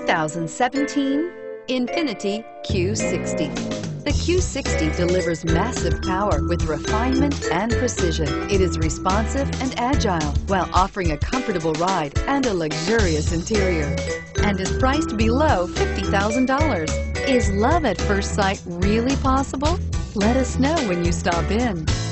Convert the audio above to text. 2017 Infiniti Q60. The Q60 delivers massive power with refinement and precision. It is responsive and agile while offering a comfortable ride and a luxurious interior, and is priced below $50,000. Is love at first sight really possible? Let us know when you stop in.